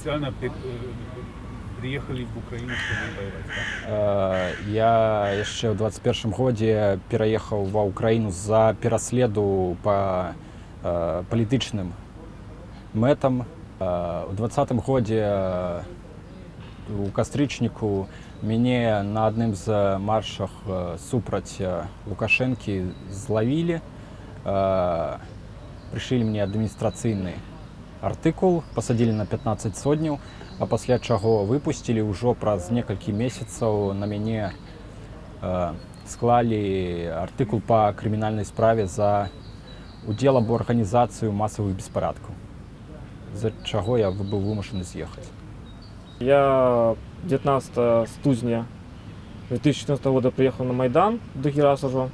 специально приехали в Украину, чтобы воевать? Да? Я еще в 21 году переехал в Украину за переследу по политичным метам. В 20 году у кастрычніку мяне на одном из маршах супраць Лукашенки зловили, пришили мне административный артикул, посадили на 15 сотняў, а после чего выпустили уже через несколько месяцев на меня склали артикул по криминальной справе за удел або организацию массовых беспорядков, за чего я был вымушен съехать. Я 19 студня 2014 года приехал на Майдан, другий раз уже.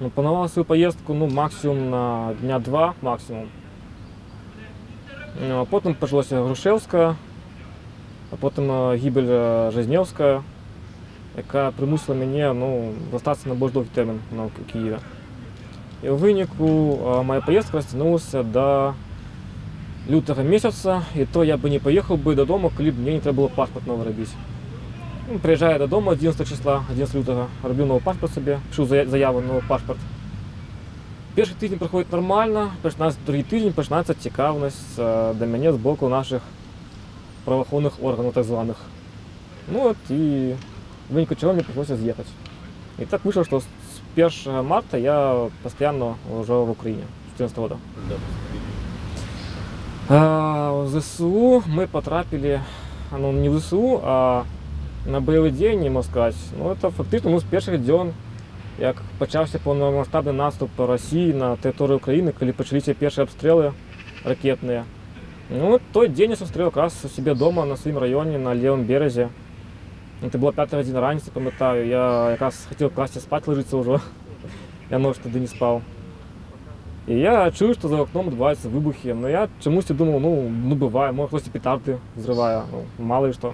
Ну, планировал свою поездку, ну, максимум на дня два, максимум. Ну, а потом пожилась Грушевская, а потом гибель Жизневская, которая примусила меня, ну, остаться на более долгий термин в Киеве. И в вынику моя поездка растянулась до лютого месяца, и то я бы не поехал бы до дома, коли бы мне не треба было паспорт новый робить. Приезжаю до дома 11 числа, 11 лютого, робил новый паспорт себе, пишу заяву на новый паспорт. Первый тиждень проходит нормально, другий тиждень начинается цікавность до меня сбоку наших правоохранных органов, так званых. Ну вот, и в вынику чего мне пришлось съехать. И так вышло, что с 1 марта я постоянно уже в Украине, с 14 года. В ЗСУ мы потрапили, ну не в ЗСУ, а на бойовий день, не можу сказати. Ну, это фактично ну, з перших днів, як почався повномасштабний наступ Росії на територію України, коли почалися перші обстріли ракетні. Ну, той день я зустрів якраз у себе вдома, на своєму районі, на лівому березі. Це було 5 годин раніше, пам'ятаю, я якраз хотів класти спати, лежитися вже. Я ночі тоді не спав. И я чую, что за окном отбываются выбухи, но я чомусь думал, ну бывает, может, кто-то петарды взрывает, ну, мало ли что.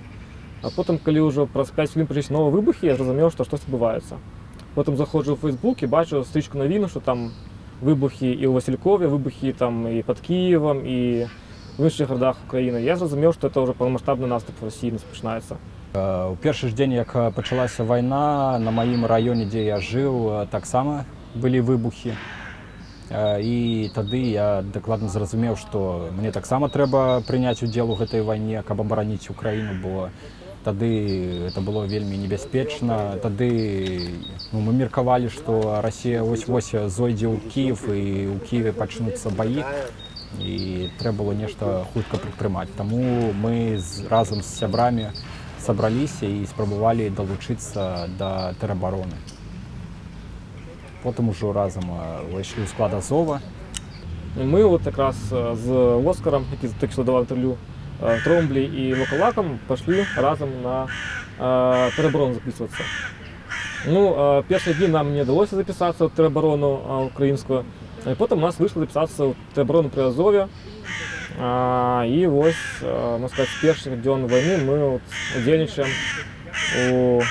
А потом, когда уже через 5 минут пришли новые выбухи, я зрозумел, что что-то бывается. Потом захожу в Facebook и вижу стрічку новин, что там выбухи и у Василькове, выбухи там и под Киевом, и в других городах Украины. Я зрозумел, что это уже полномасштабный наступ в России начинается. В первый день, как началась война, на моем районе, где я жил, так само были выбухи. И тогда я докладно зразумел, что мне так само треба принять удел в этой войне, как оборонить Украину, бо тогда это было вельми небеспечно. Тогда ну, мы мерковали, что Россия ось-ось зойдет в Киев, и у Киева начнутся бои, и треба было нечто хутко предпринимать. Тому мы разом с сябрами собрались и спробовали долучиться до теробороны. Потом уже разом вышли в склад Азова. Мы вот как раз с Оскаром, который только что давал интервью, Тромблі и Локалаком пошли разом на тероборону записываться. Ну, первые дни нам не удалось записаться в тероборону украинскую, и потом у нас вышло записаться в тероборону при Азове. И вот, можно сказать, с первых дней войны мы вот удельничаем у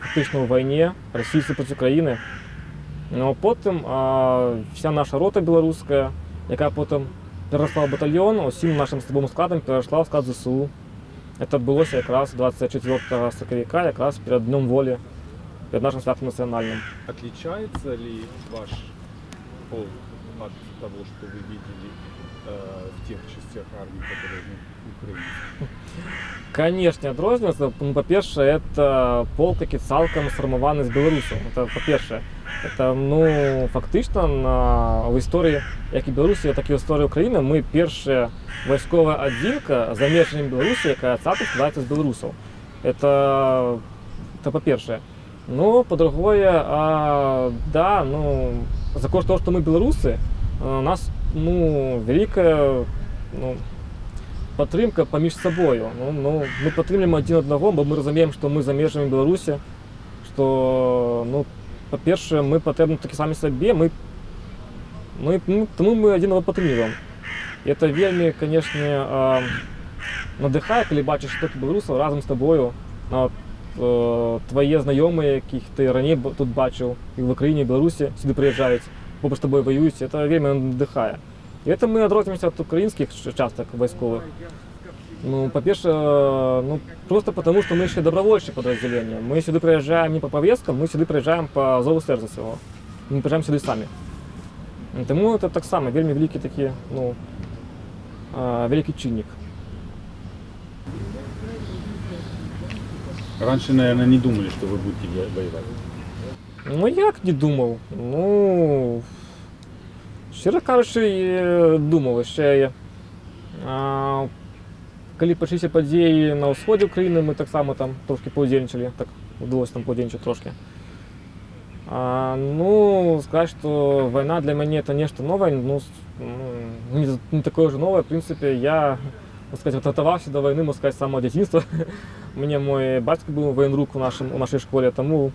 фактичной войне России против Украины. Но потом вся наша рота белорусская, яка потом переросла в батальон, усім нашим слабым складом переросла в склад ЗСУ. Это отбылось якраз 24 сороковика, якраз перед Днем Воли, перед нашим святом национальным. Отличается ли ваш полк от того, что вы видели в тех частях армии, которые в Украине? Конечно, отрозняется. По-перше, это полк таки цалком сформованный из белорусов. Это по-перше. Это, ну, фактично, в истории, как и Беларуси, так и в истории Украины, мы первая войсковая отделка замешанная в Беларуси, которая цапом складывается из белорусов. Это по-перше. Но, по-другое, да, ну, за кошт того, что мы белорусы, у нас, ну, великая, ну, подтримка поміж собою. Ну, мы подтримляем один одного, бо мы разумеем, что мы замешаны в Беларуси, что, ну, по-перше, мы потребны таки сами себе, тому мы один одного подтримуємо. Это вельми, конечно, надихає, коли бачиш, що ти білорусів разом з тобою, твої знайомі, яких ти раніше тут бачив, і в Україні, і в Білорусі, сюди приїжджають, побач з тобою воюють, це вельми надихає. И это мы отрознимся от украинских часток войсковых. Ну, по-перше, ну, просто потому, что мы еще добровольчие подразделения. Мы сюда приезжаем не по повесткам, мы сюда приезжаем по зову сердца своего. Мы приезжаем сюда сами. Тому это так само, вельми великий такие, ну, великий чинник. Раньше, наверное, не думали, что вы будете воевать. Ну, як не думал. Ну, щиро кажучи, думал. Ще, коли почалися події на сході України, ми так само там трошки поудельничали, так вдалося там поудельничать трошки. Ну, сказать, что война для меня это нечто новое, ну, не такое же новое, в принципе, я, так сказать, готовался до войны, можно сказать, с самого детства. Мне мой батько был военрук у нашей школе, тому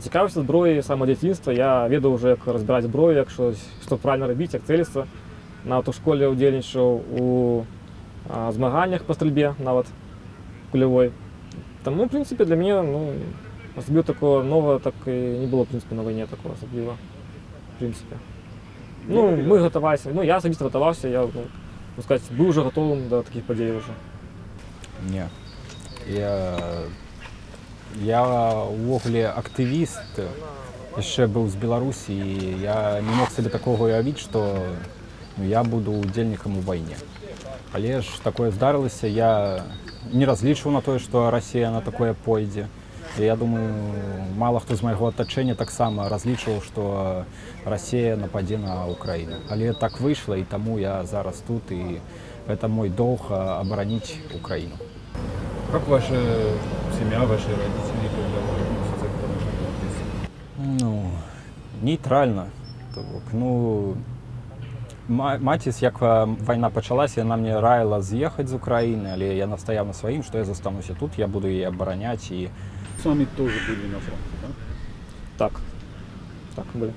цікавився зброєю з самого дитинства, я веду вже, як розбирати зброю, як що правильно робити, як цілитися. На автошколі удельничав у змаганнях по стрільбі, навіть кульовій. Тому, в принципі, для мене, ну, особливо такого нового, так і не було, в принципі, на війні такого особливо, в принципі. Ну, ми готувалися, ну, я особисто готувався, я, ну, сказати, був вже готовим до таких подій вже. Ні. Я увогуле активіст, яшчэ быў з Беларусі, і я не мог сабе такога уявіць, што я буду удзельнікам у вайне. Але ж такое здарылася, я не разлічваў на тое, што Расія на такое пойдзе. І я думаю, мала хто з майго атачэння таксама разлічваў, што Расія нападзе на Украіну. Але так выйшла, і таму я зараз тут, і гэта мой доўг абараніць Украіну. Как ваша семья, ваши родители, когда вы... Ну, нейтрально. Ну, маці, як война почалась, она мне раила съехать из Украины, але я настоял на своим, что я застанусь тут, я буду ее оборонять. И... Сами тоже были на фронте, да? Так, так были.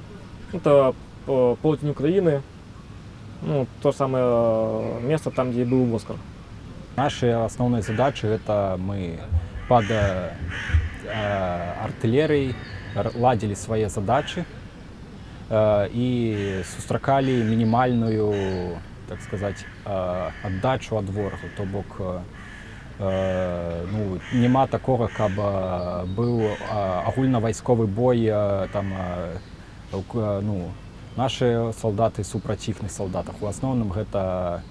Это полдень Украины, ну, то самое место, там, где был Оскар. Наши основные задачи — это мы под артиллерией ладили свои задачи и сустракали минимальную, так сказать, отдачу от ворога. То бок, ну, нема такого, как был агульновойсковый бой, там, ну, наши солдаты супротивных солдатах. В основном это...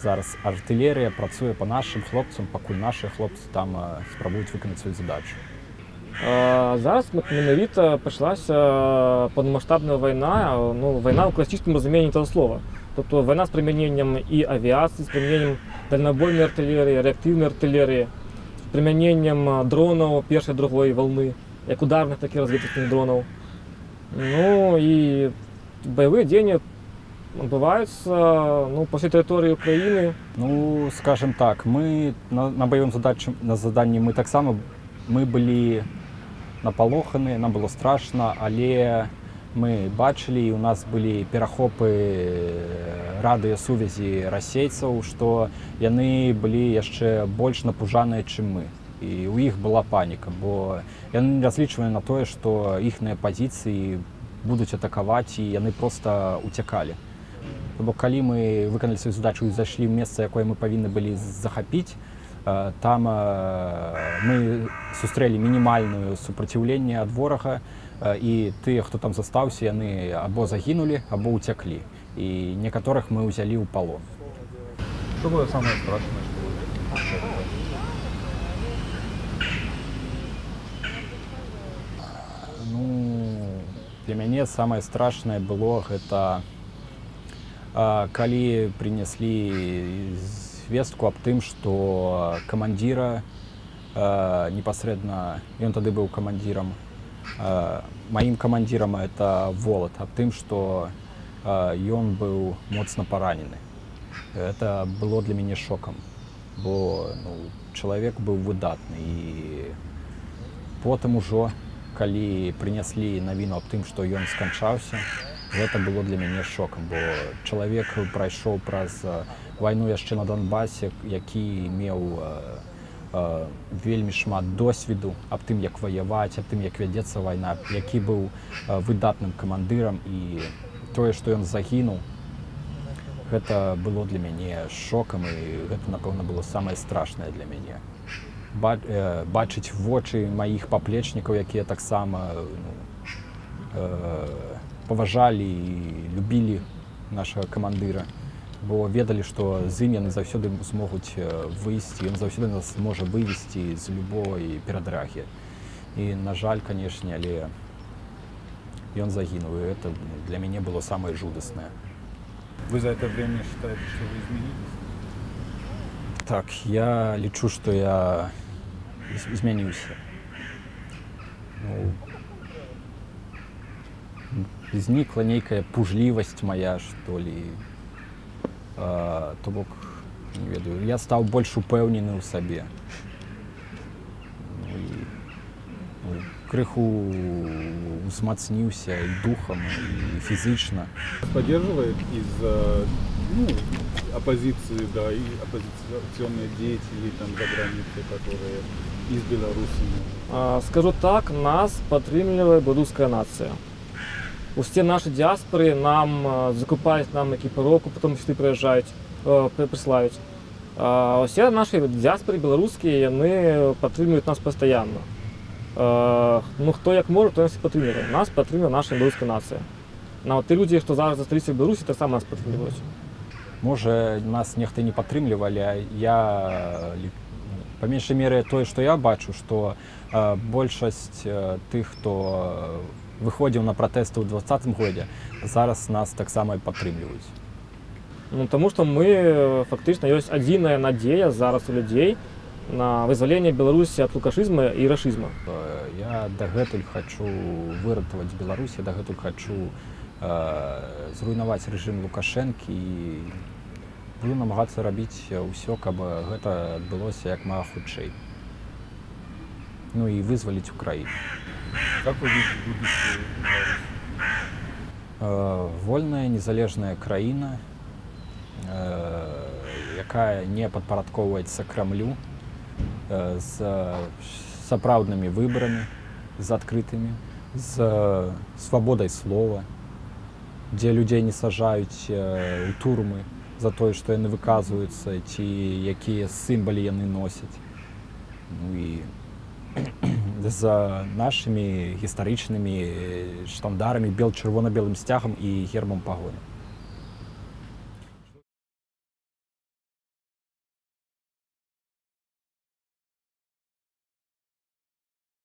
Зараз артылерыя працуе по нашим хлопцам, пакуль наши хлопцы там спрабуюць выканаць свою задачу. Зараз менавіта пачалася паўнамаштабная вайна, ну, вайна ў класічным разуменні этого слова. Тобто вайна з прымяненнем і авіяцыі, з прымяненнем дальнабойнай артылерыі, рэактыўнай артылерыі, з прымяненнем дронаў першай і другой волны, як ударных, так і разведывательных дронаў. Ну і бойові дзеянні отбываются, ну, по всей территории Украины. Ну, скажем так, мы на боевом задании мы так само, мы были наполоханы, нам было страшно, але мы бачили, у нас были перахопы радыёсувязі расейцаў, что яны были еще больше напужаны, чем мы. И у них была паника, бо яны различивали на то, что их позиции будут атаковать, и они просто утекали. Бо калі мы выканалі сваю задачу і зайшлі ў месца, якое мы павінны былі захапіць, там мы сустрэлі мінімальную супраціўленне ад ворага, і тыя, хто там застаўся, яны або загінулі, або уцяклі. І некаторых мы ўзялі ў палон. Што было самае страшнае, што вы зрабілі? Ну, для мяне самае страшнае было гэта... Калі принесли звестку об тым, что командира непосредственно, и он тогда был командиром, моим командиром это Волод, об тым, что он был моцно поранены. Это было для меня шоком, бо, ну, человек был выдатный. И потом уже, калі принесли новину об тым, что он скончался, это было для меня шоком, бо человек прошел праз войну еще на Донбассе, який имел вельми шмат досвіду об тым, як воевать, об тым, як ведется война, який был выдатным командиром, и то, что он загинул, Гэта было для мяне шокам, і гэта, напэўна, было самае страшнае для мяне. Бачыць вочы маіх паплечнікаў, якія таксама паважалі і любілі нашага камандыра, бо ведалі, што з ім яны заўсёды змогуць выйсці, ён заўсёды нас можа вывесці з любой перадрагі. І, на жаль, канешне, але ён загінуў, і гэта для мяне было самае жудаснае. Вы за это время считаете, что вы изменились? Так, я лечу, что я изменился. Изникла некая пужливость моя, что ли. То бок, не ведаю, я стал больше упевненным в себе. Крыху усмацнился и духом, и физично. Поддерживает из оппозиции, да, и оппозиционные деятели там за границей, которые из Беларуси. Скажу так, нас подтримливает белорусская нация. Все наши диаспоры нам закупают нам экипировку, потом сюда приезжают, присылают. Все наши диаспоры белорусские, они подтримливают нас постоянно. Ну, хто як може, то нас і підтримує. Нас підтримує наша білоруська нація. А ті люди, що зараз залишилися в Білорусі, так само нас підтримують. Може, нас ніхто не підтримували, а я, по меншій мірі, те, що я бачу, що більшість тих, хто виходив на протести у 2020 році, зараз нас так само підтримують. Ну, тому що ми, фактично, є єдина надія зараз у людей, на вызволение Беларуси от лукашизма и рашизма. Я дагэтуль хочу выратовать Беларусь, я дагэтуль хочу зруйнаваць режим Лукашэнкі и буду намагацца рабіць ўсё, каб гэта адбылося як мага хутчэй. Ну и вызволить Украину. Как вы видите будущее Беларуси? Вольная, незалежная краіна, якая не падпарадкоўваецца Крамлю, с соправдными выборами, с открытыми, с свободой слова, где людей не сажают у турмы за то, что они выказываются, какие символы они носят. Ну и за нашими историчными штандарами, червоно-белым стягом и гербом погони.